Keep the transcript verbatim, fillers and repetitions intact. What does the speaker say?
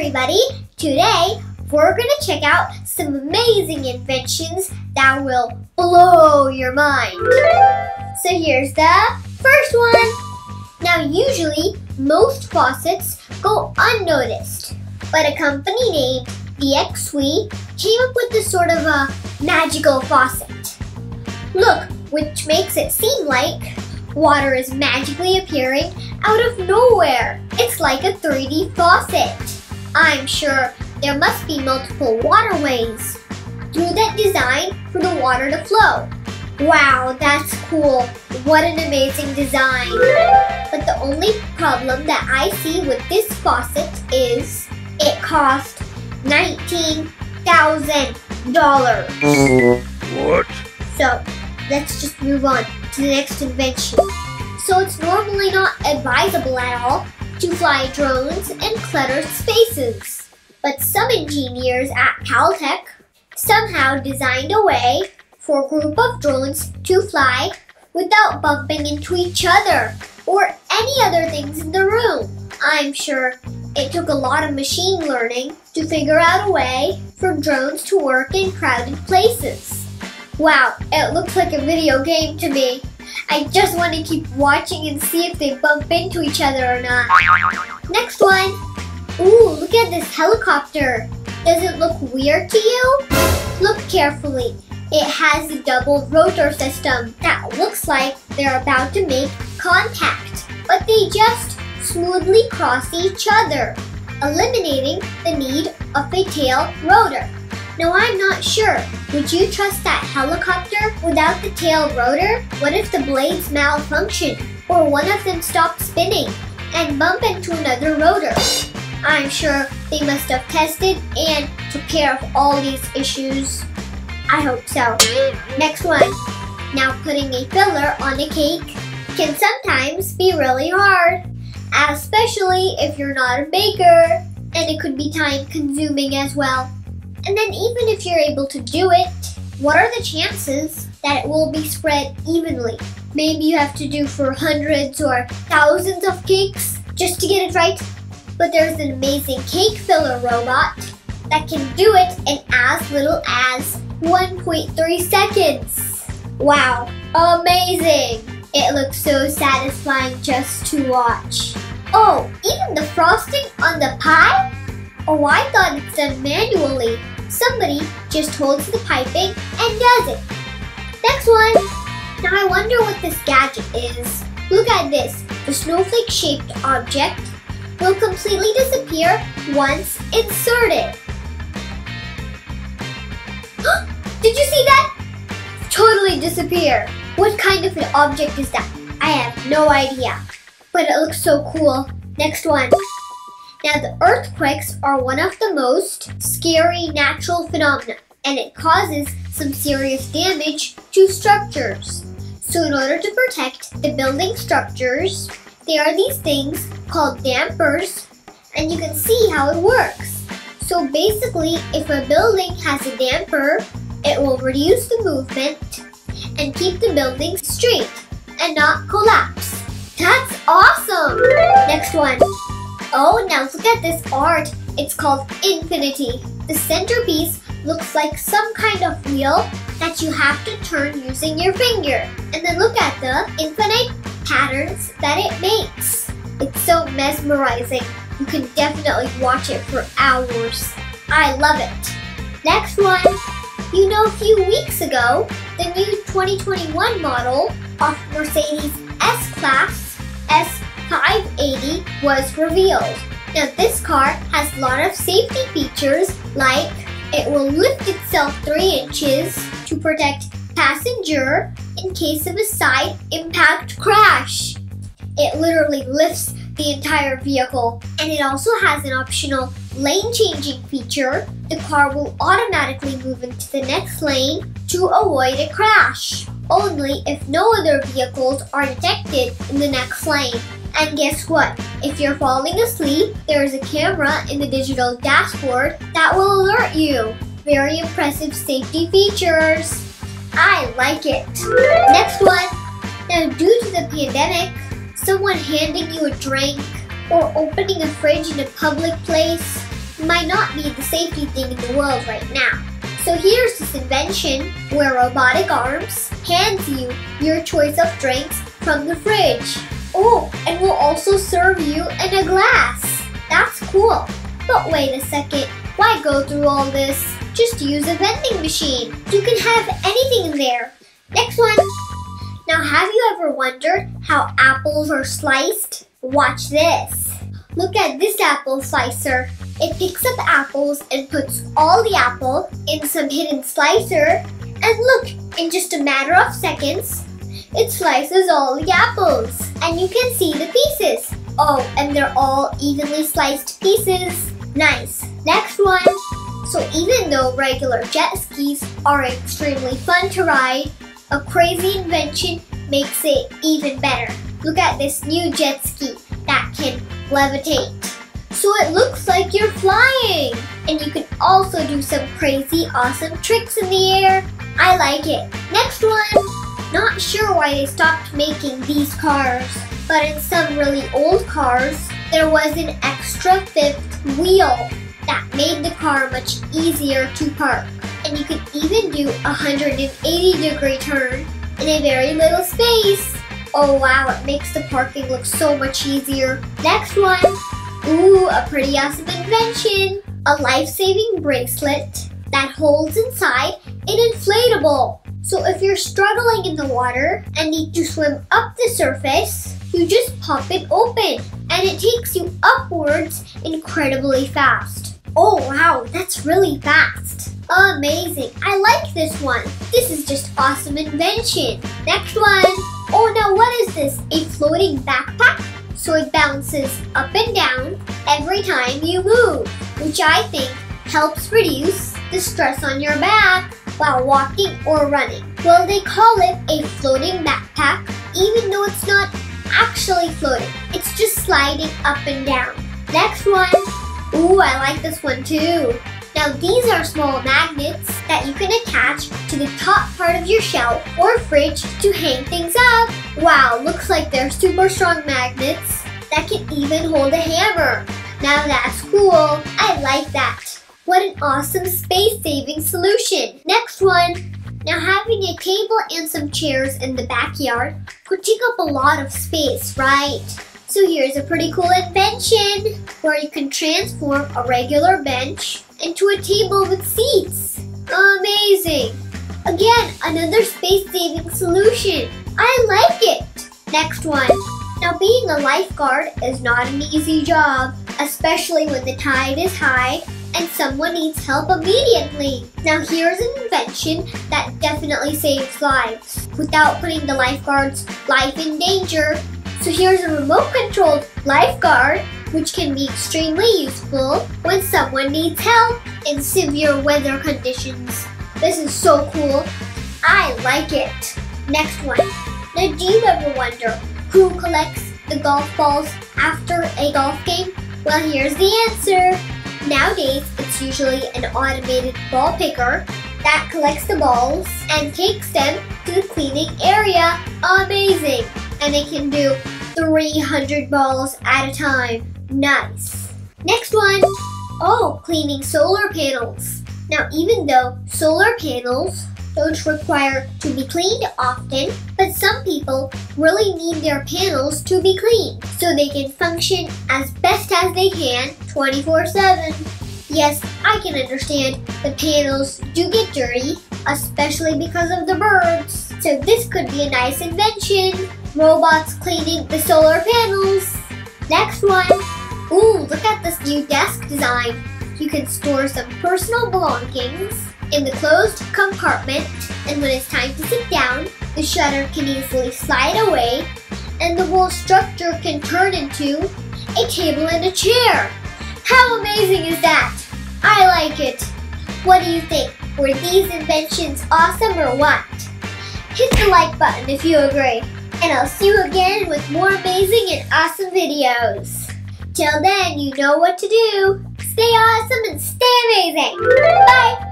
everybody! Today we're going to check out some amazing inventions that will blow your mind. So here's the first one. Now usually most faucets go unnoticed, but a company named the Xwee came up with this sort of a magical faucet. Look, which makes it seem like water is magically appearing out of nowhere. It's like a three D faucet. I'm sure there must be multiple waterways through that design for the water to flow. Wow, that's cool. What an amazing design. But the only problem that I see with this faucet is it cost nineteen thousand dollars. What? So, let's just move on to the next invention. So it's normally not advisable at all to fly drones in cluttered spaces. But some engineers at Caltech somehow designed a way for a group of drones to fly without bumping into each other or any other things in the room. I'm sure it took a lot of machine learning to figure out a way for drones to work in crowded places. Wow, it looks like a video game to me. I just want to keep watching and see if they bump into each other or not. Next one. Ooh, look at this helicopter. Does it look weird to you? Look carefully. It has a double rotor system that looks like they're about to make contact, but they just smoothly cross each other, eliminating the need of a tail rotor. Now I'm not sure, would you trust that helicopter without the tail rotor? What if the blades malfunction or one of them stops spinning and bump into another rotor? I'm sure they must have tested and took care of all these issues. I hope so. Next one. Now putting a filler on a cake can sometimes be really hard, especially if you're not a baker, and it could be time consuming as well. And then even if you're able to do it, what are the chances that it will be spread evenly? Maybe you have to do for hundreds or thousands of cakes just to get it right. But there's an amazing cake filler robot that can do it in as little as one point three seconds. Wow, amazing! It looks so satisfying just to watch. Oh, even the frosting on the pie? Oh, I thought it's done manually. Somebody just holds the piping and does it. Next one. Now I wonder what this gadget is. Look at this. The snowflake-shaped object will completely disappear once inserted. Did you see that? Totally disappear. What kind of an object is that? I have no idea. But it looks so cool. Next one. Now the earthquakes are one of the most scary natural phenomena, and it causes some serious damage to structures. So in order to protect the building structures, there are these things called dampers, and you can see how it works. So basically, if a building has a damper, it will reduce the movement and keep the building straight and not collapse. That's awesome! Next one. Oh, now look at this art. It's called Infinity. The centerpiece looks like some kind of wheel that you have to turn using your finger. And then look at the infinite patterns that it makes. It's so mesmerizing. You can definitely watch it for hours. I love it. Next one. You know, a few weeks ago, the new twenty twenty-one model of Mercedes S-Class S five eighty was revealed. Now this car has a lot of safety features, like it will lift itself three inches to protect passenger in case of a side impact crash. It literally lifts the entire vehicle, and it also has an optional lane changing feature. The car will automatically move into the next lane to avoid a crash, only if no other vehicles are detected in the next lane. And guess what? If you're falling asleep, there is a camera in the digital dashboard that will alert you. Very impressive safety features. I like it. Next one. Now, due to the pandemic, someone handing you a drink or opening a fridge in a public place might not be the safety thing in the world right now. So here's this invention where robotic arms hands you your choice of drinks from the fridge. Oh, and will also serve you in a glass. That's cool. But wait a second, why go through all this? Just use a vending machine. You can have anything in there. Next one. Now, have you ever wondered how apples are sliced? Watch this. Look at this apple slicer. It picks up apples and puts all the apple in some hidden slicer. And look, in just a matter of seconds, it slices all the apples. And you can see the pieces. Oh, and they're all evenly sliced pieces. Nice. Next one. So even though regular jet skis are extremely fun to ride, a crazy invention makes it even better. Look at this new jet ski that can levitate. So it looks like you're flying. And you can also do some crazy awesome tricks in the air. I like it. Next one. Not sure why they stopped making these cars, but in some really old cars, there was an extra fifth wheel that made the car much easier to park. And you could even do a one hundred eighty degree turn in a very little space. Oh wow, it makes the parking look so much easier. Next one. Ooh, a pretty awesome invention. A life-saving bracelet that holds inside an inflatable. So if you're struggling in the water and need to swim up the surface, you just pop it open and it takes you upwards incredibly fast. Oh wow, that's really fast. Amazing. I like this one. This is just awesome invention. Next one. Oh, now what is this? A floating backpack? So it bounces up and down every time you move, which I think helps reduce the stress on your back while walking or running. Well, they call it a floating backpack, even though it's not actually floating. It's just sliding up and down. Next one. Ooh, I like this one too. Now these are small magnets that you can attach to the top part of your shelf or fridge to hang things up. Wow, looks like they're super strong magnets that can even hold a hammer. Now that's cool. I like that. What an awesome space-saving solution. Next one. Now having a table and some chairs in the backyard could take up a lot of space, right? So here's a pretty cool invention where you can transform a regular bench into a table with seats. Amazing! Again, another space-saving solution. I like it! Next one. Now, being a lifeguard is not an easy job, especially when the tide is high and someone needs help immediately. Now, here's an invention that definitely saves lives without putting the lifeguard's life in danger. So here's a remote-controlled lifeguard which can be extremely useful when someone needs help in severe weather conditions. This is so cool. I like it. Next one. Now, do you ever wonder who collects the golf balls after a golf game? Well, here's the answer. Nowadays, it's usually an automated ball picker that collects the balls and takes them to the cleaning area. Amazing. And it can do three hundred balls at a time. Nice. Next one. Oh, cleaning solar panels. Now, even though solar panels don't require to be cleaned often, but some people really need their panels to be cleaned so they can function as best as they can twenty-four seven. Yes, I can understand the panels do get dirty, especially because of the birds. So this could be a nice invention. Robots cleaning the solar panels. Next one. Ooh, look at this new desk design. You can store some personal belongings in the closed compartment, and when it's time to sit down, the shutter can easily slide away, and the whole structure can turn into a table and a chair. How amazing is that? I like it. What do you think? Were these inventions awesome or what? Hit the like button if you agree. And I'll see you again with more amazing and awesome videos. Till then, you know what to do. Stay awesome and stay amazing. Bye.